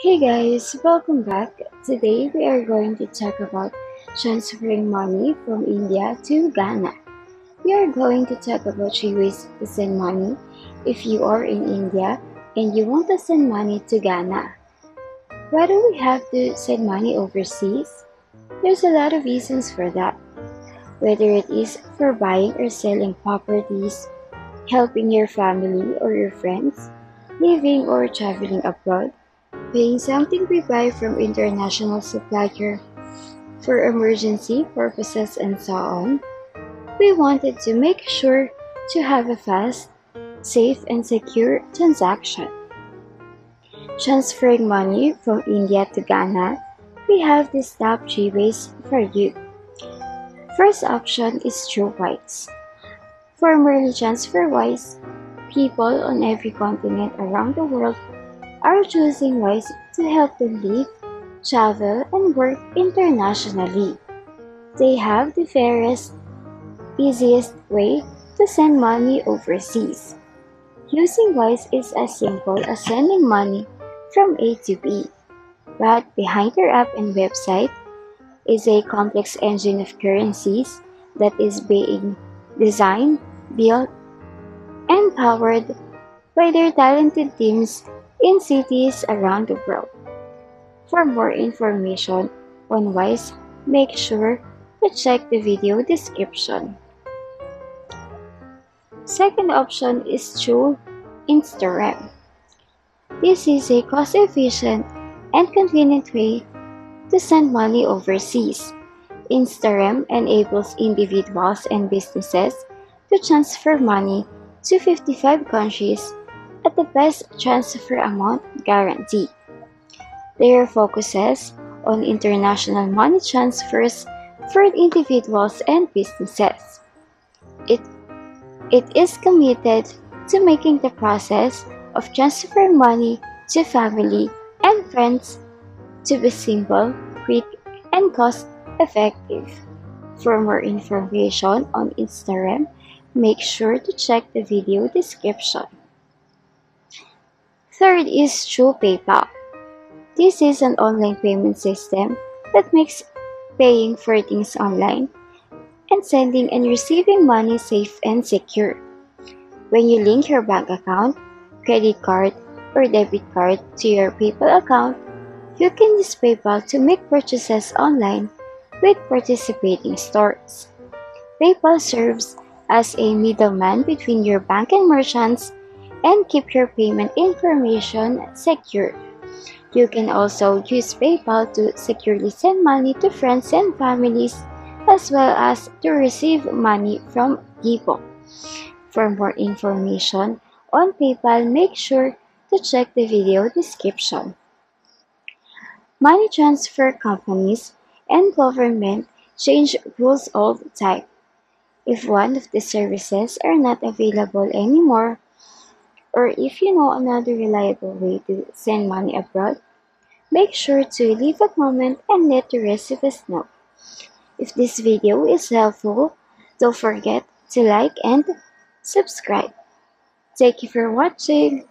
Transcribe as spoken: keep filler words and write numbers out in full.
Hey guys, welcome back. Today we are going to talk about transferring money from India to Ghana. We are going to talk about three ways to send money if you are in India and you want to send money to Ghana. Why do we have to send money overseas? There's a lot of reasons for that. Whether it is for buying or selling properties, helping your family or your friends, living or traveling abroad, paying something we buy from international supplier for emergency purposes and so on, we wanted to make sure to have a fast, safe, and secure transaction. Transferring money from India to Ghana, we have these top three ways for you. First option is through Wise. Formerly transfer Wise, people on every continent around the world are choosing Wise to help them live, travel, and work internationally. They have the fairest, easiest way to send money overseas. Using Wise is as simple as sending money from A to B, but behind their app and website is a complex engine of currencies that is being designed, built, and powered by their talented teams in cities around the world. For more information on Wise, make sure to check the video description. Second option is through Instagram. This is a cost-efficient and convenient way to send money overseas. Instagram enables individuals and businesses to transfer money to fifty-five countries at the best transfer amount guarantee. Their focuses on international money transfers for individuals and businesses. It, it is committed to making the process of transferring money to family and friends to be simple, quick, and cost-effective. For more information on Instagram, make sure to check the video description. Third is through PayPal. This is an online payment system that makes paying for things online and sending and receiving money safe and secure. When you link your bank account, credit card, or debit card to your PayPal account, you can use PayPal to make purchases online with participating stores. PayPal serves as a middleman between your bank and merchants and keep your payment information secure. You can also use PayPal to securely send money to friends and families, as well as to receive money from people. For more information on PayPal, make sure to check the video description. Money transfer companies and government change rules all the time. If one of the services are not available anymore, or if you know another reliable way to send money abroad, make sure to leave a comment and let the rest of us know. If this video is helpful, don't forget to like and subscribe. Thank you for watching.